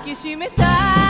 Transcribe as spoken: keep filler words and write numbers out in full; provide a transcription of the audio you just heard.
抱きしめたい。